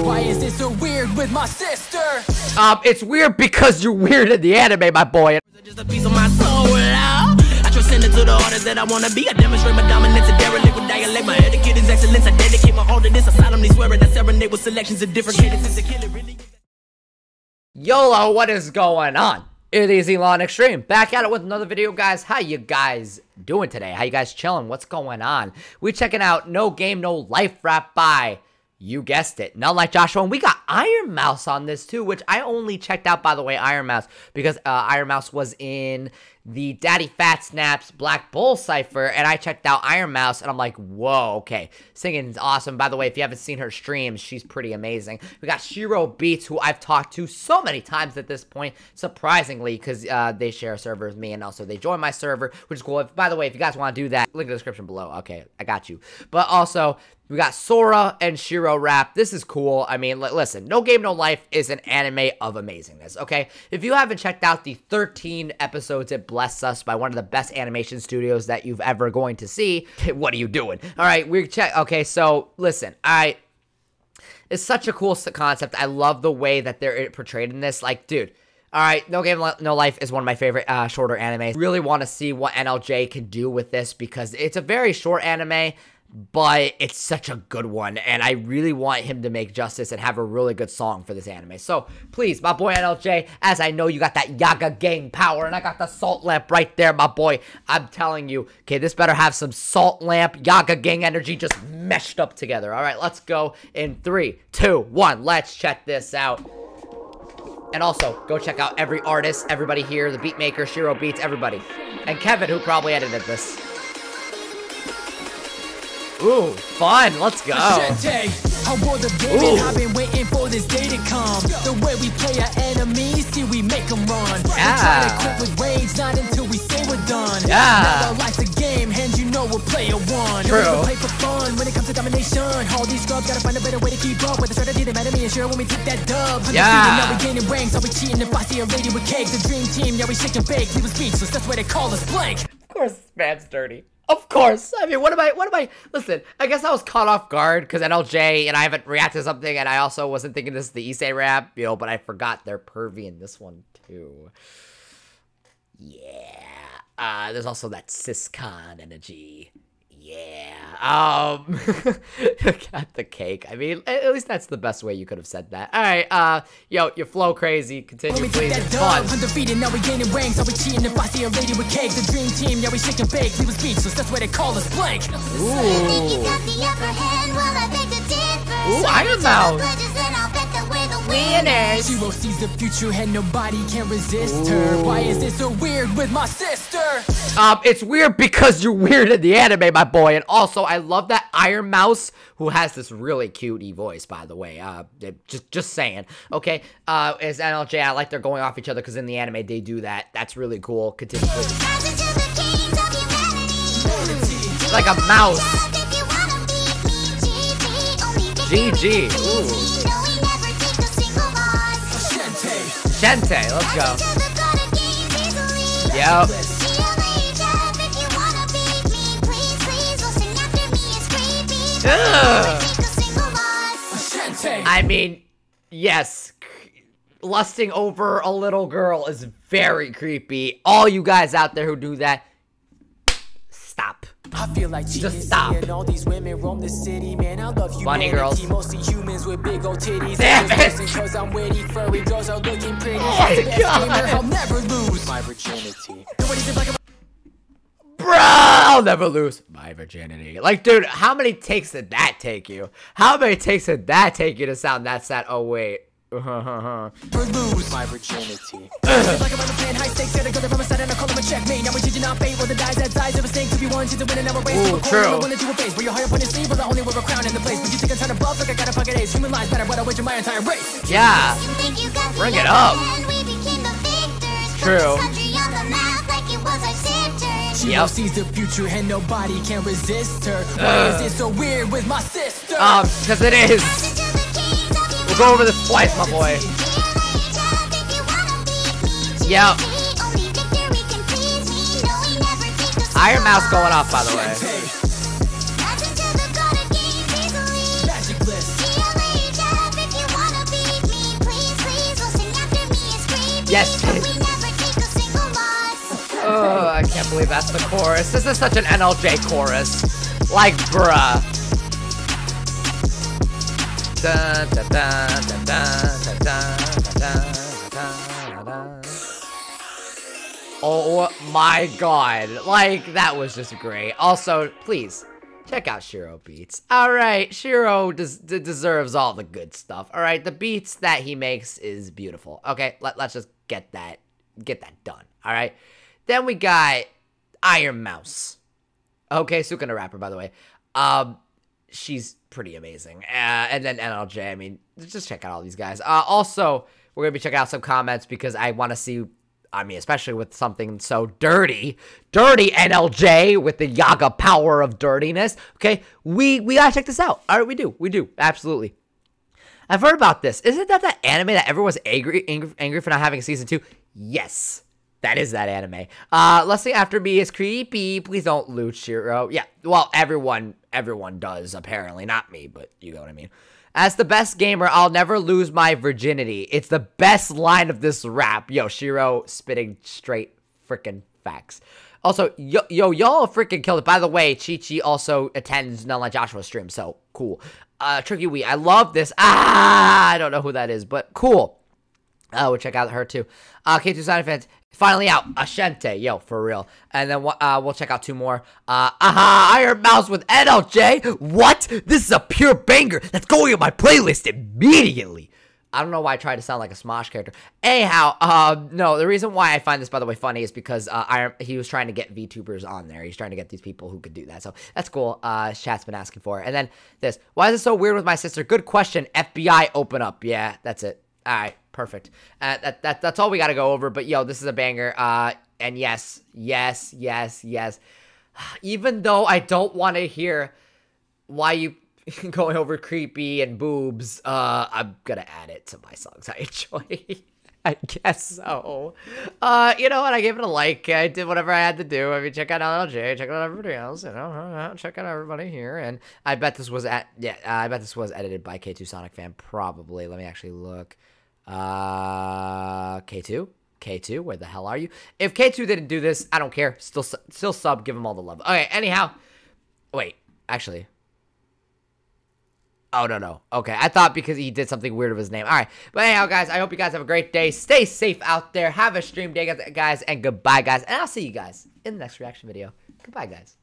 Why is this so weird with my sister? It's weird because you're weird in the anime, my boy. Just a piece of my soul. I transcend into the orders that I want to be. I demonstrate my dominance, a derelict with dialect. My etiquette is excellence. I dedicate my all to this. I solemnly swear it. I serenade with selections of different cadences to kill it really. YOLO, what is going on? It is Elon Extreme, back at it with another video, guys. How you guys doing today? How you guys chilling? What's going on? We checking out No Game No Life rap by, you guessed it, None Like Joshua. And we got Iron Mouse on this too, which I only checked out, by the way, Iron Mouse, because Iron Mouse was in the Daddy Fat Snaps Black Bull Cipher, and I checked out Iron Mouse, and I'm like, whoa, okay. Singing's awesome. By the way, if you haven't seen her streams, she's pretty amazing. We got Shiro Beats, who I've talked to so many times at this point, surprisingly, because they share a server with me, and also they join my server, which is cool. If, by the way, if you guys want to do that, link in the description below. Okay, I got you. But also, we got Sora and Shiro Rap. This is cool. I mean, listen, No Game No Life is an anime of amazingness, okay? If you haven't checked out the 13 episodes at Bless Us by one of the best animation studios that you've ever going to see, what are you doing? All right, we're check. Okay, so listen, it's such a cool concept. I love the way that they're portrayed in this. Like, dude, all right, No Game No Life is one of my favorite shorter animes. Really want to see what NLJ can do with this because it's a very short anime, but it's such a good one, and I really want him to make justice and have a really good song for this anime. So, please, my boy NLJ, as I know you got that Yaga Gang power, and I got the salt lamp right there, my boy. I'm telling you, okay, this better have some salt lamp, Yaga Gang energy just meshed up together. All right, let's go in 3, 2, 1. Let's check this out. And also, go check out every artist, everybody here, the beat maker, Shiro Beats, everybody. And Kevin, who probably edited this. Ooh, fun. Let's go. Ooh. I've been waiting for this day to come. The way we play our enemies, see we make them run. Yeah. We try to quit with rage, not until we say we're done. Yeah. Now life's a game, and you know we'll play a one. True. We play for fun when it comes to domination. All these scrubs gotta find a better way to keep up with the strategy that matter me and sure when we take that dub. Yeah. Now we gaining ranks, are we cheating if I see a lady with cake? The dream team, yeah, we shake and bake. Leave us speechless, that's why they call us blank. Of course, this man's dirty. Of course. I mean, what am I, listen, I guess I was caught off guard because NLJ and I haven't reacted to something, and I also wasn't thinking this is the Issei rap, you know, but I forgot they're pervy in this one too. Yeah. There's also that ciscon energy. Yeah. Got the cake. I mean, at least that's the best way you could have said that. All right. Yo, you flow crazy. Continue, please. It's fun. Undefeated, now we gaining ranks. Are we cheating if I see a lady with cake? The dream team, yeah, we shake and bake. We was speechless, that's why they call us blank. Ooh. Ooh, Iron Mouse. She will seize the future and nobody can resist her. Why is this so weird with my sister? It's weird because you're weird in the anime, my boy. And also, I love that Iron Mouse, who has this really cutie voice, by the way. Just saying. Okay, as NLJ, I like they're going off each other because in the anime, they do that. That's really cool. Continue. Like a mouse. GG. Ooh. Gente, let's go. Yep. I mean, yes, lusting over a little girl is very creepy. All you guys out there who do that, stop. I feel like just stop. And all these women roam the city, man. I love you, bunny girls. Mostly humans with big old titties. Damn it. Because I'm witty, furry girls are looking pretty. Oh my God. I'll never lose my virginity. Bro, I'll never lose my virginity. Like, dude, how many takes did that take you? How many takes did that take you to sound that sad? Oh, wait. Lose my virginity. Ooh, true. Yeah. Bring it up. True. Yep. Sees the future and nobody can resist her. Why is it so weird with my sister? Because it is. We'll go over this twice, my boy. Yep. Iron Mouse going off, by the way. Yes! Oh, I can't believe that's the chorus. This is such an NLJ chorus. Like, bruh. Dun, dun, dun, dun, dun, dun, dun, dun, dun, dun. Oh my god. Like, that was just great. Also, please, check out Shiro Beats. Alright, Shiro deserves all the good stuff. Alright, the beats that he makes is beautiful. Okay, let's just get that done. Alright, then we got Iron Mouse. Okay, Sukuna Rapper, by the way. She's pretty amazing. And then NLJ, I mean, just check out all these guys. Also, we're going to be checking out some comments because I want to see... I mean, especially with something so dirty. Dirty NLJ with the Yaga power of dirtiness. Okay, we gotta check this out. All right, we do, absolutely. I've heard about this. Isn't that anime that everyone's angry for not having a season 2? Yes, that is that anime. Let's see, After Me is creepy. Please don't loot Shiro. Yeah, well, everyone does, apparently. Not me, but you know what I mean. As the best gamer, I'll never lose my virginity. It's the best line of this rap. Yo, Shiro spitting straight freaking facts. Also, y'all freaking killed it. By the way, Chi-Chi also attends None Like Joshua's stream, so cool. Tricky Wee, I love this. I don't know who that is, but cool. We'll check out her too. K2 Sonic Fan, finally out. Ashente, yo, for real. And then we'll check out 2 more. Iron Mouse with NLJ. What? This is a pure banger. That's going on my playlist immediately. I don't know why I tried to sound like a Smosh character. Anyhow, no, the reason why I find this, by the way, funny is because he was trying to get VTubers on there. He's trying to get these people who could do that. So that's cool. Chat's been asking for it. And then this. Why is it so weird with my sister? Good question. FBI, open up. Yeah, that's it. All right. Perfect. That's all we gotta go over, but yo, this is a banger, and yes. Even though I don't want to hear why you going over creepy and boobs, I'm gonna add it to my songs I enjoy. I guess so. You know what, I gave it a like, I did whatever I had to do. I mean, check out NLJ, check out everybody else, you know, check out everybody here, and I bet this was I bet this was edited by K2 Sonic Fan, probably. Let me actually look. K2, where the hell are you? If K2 didn't do this, I don't care. Still sub, give him all the love. Okay, anyhow. Wait, actually. Oh, no. Okay, I thought because he did something weird with his name. All right, but anyhow, guys, I hope you guys have a great day. Stay safe out there. Have a stream day, guys, and goodbye, guys. And I'll see you guys in the next reaction video. Goodbye, guys.